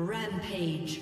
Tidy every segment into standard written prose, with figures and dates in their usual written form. Rampage.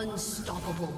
Unstoppable.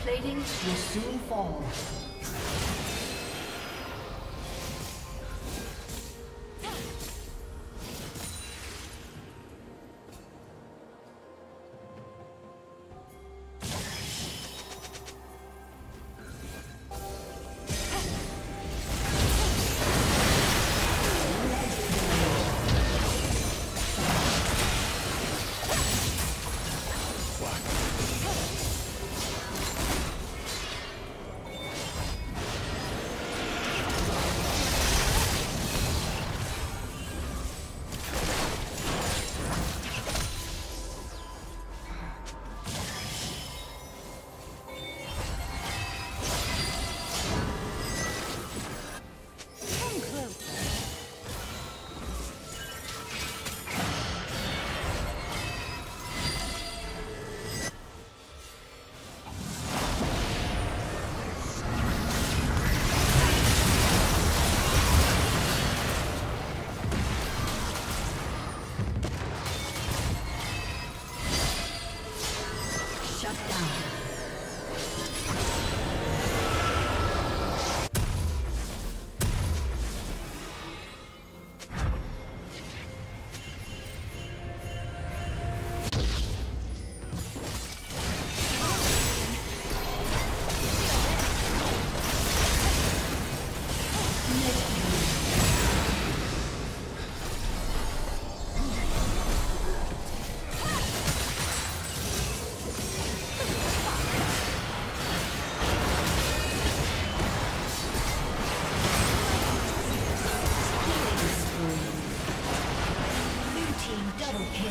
Plating will soon fall. Double kill.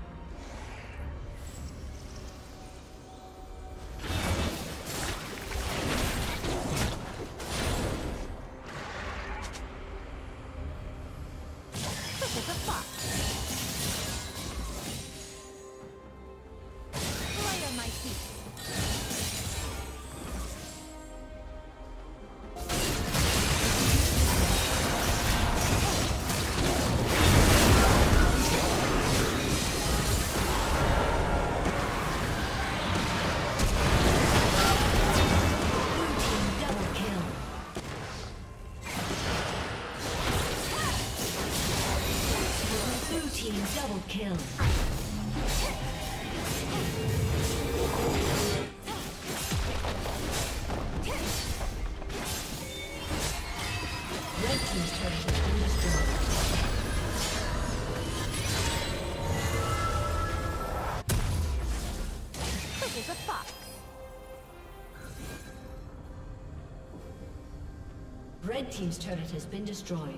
Red team's turret has been destroyed.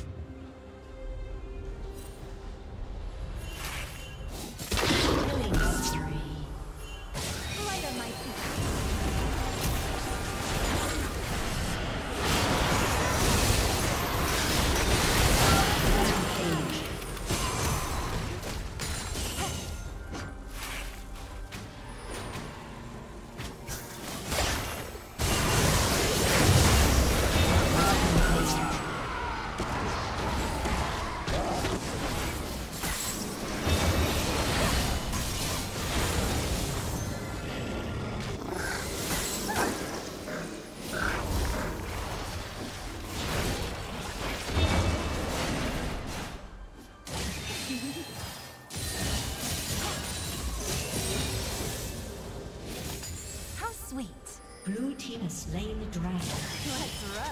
Blue team has slain the dragon. Let's run.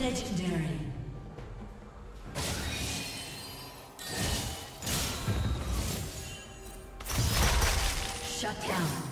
Legendary. Shut down.